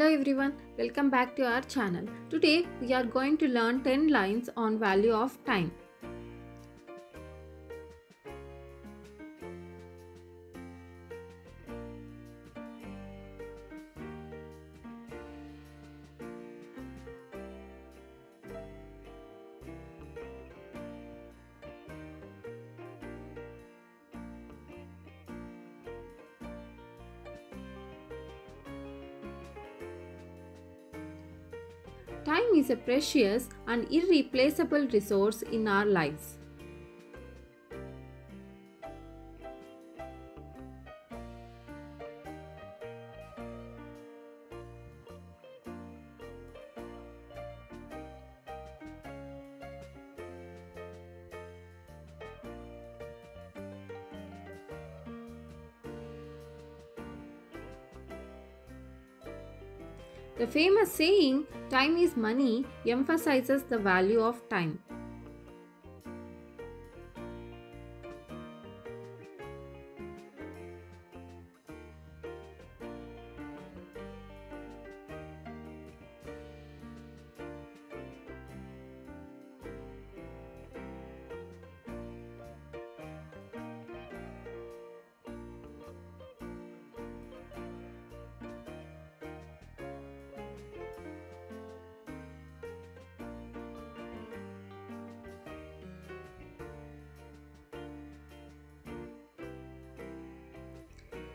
Hello everyone, welcome back to our channel. Today we are going to learn 10 lines on value of time. Time is a precious and irreplaceable resource in our lives. The famous saying, "Time is money," emphasizes the value of time.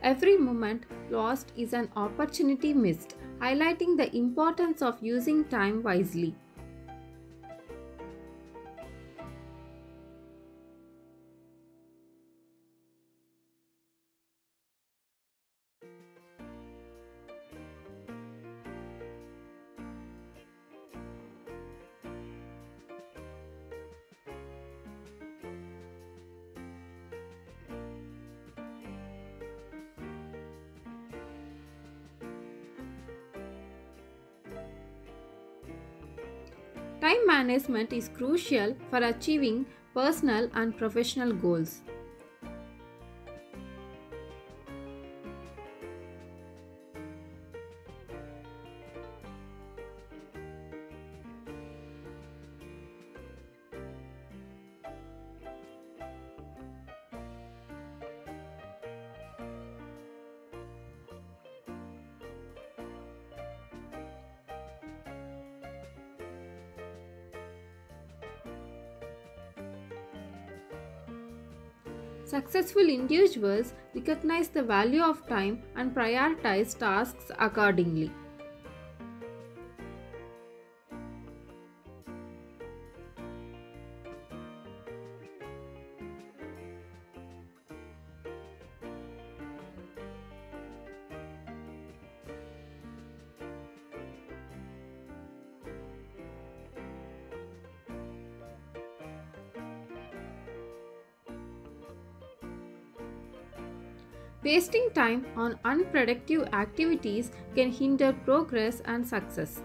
Every moment lost is an opportunity missed, highlighting the importance of using time wisely. Time management is crucial for achieving personal and professional goals. Successful individuals recognize the value of time and prioritize tasks accordingly. Wasting time on unproductive activities can hinder progress and success.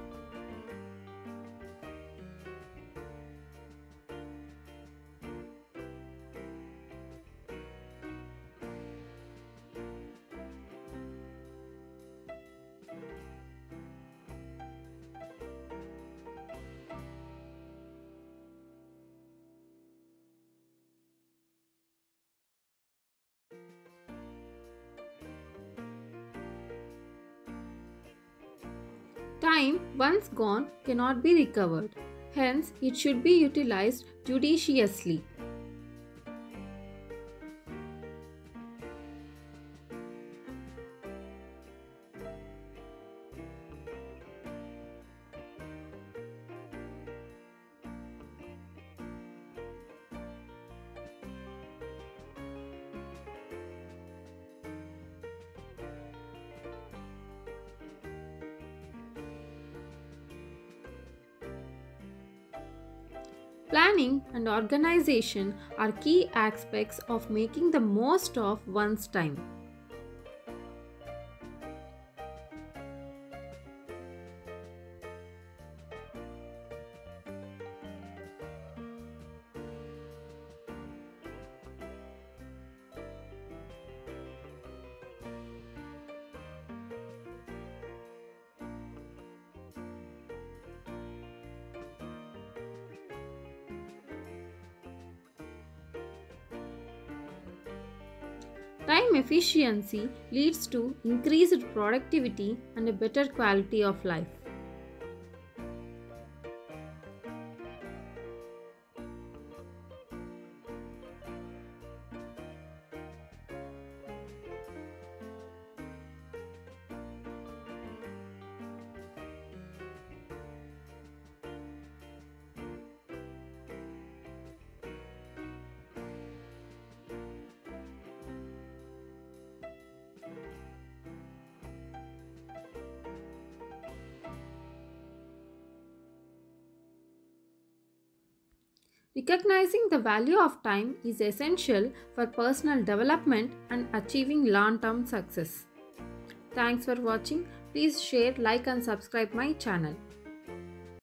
Time, once gone, cannot be recovered. Hence, it should be utilized judiciously. Planning and organization are key aspects of making the most of one's time. Time efficiency leads to increased productivity and a better quality of life. Recognizing the value of time is essential for personal development and achieving long-term success. Thanks for watching. Please share, like and subscribe my channel.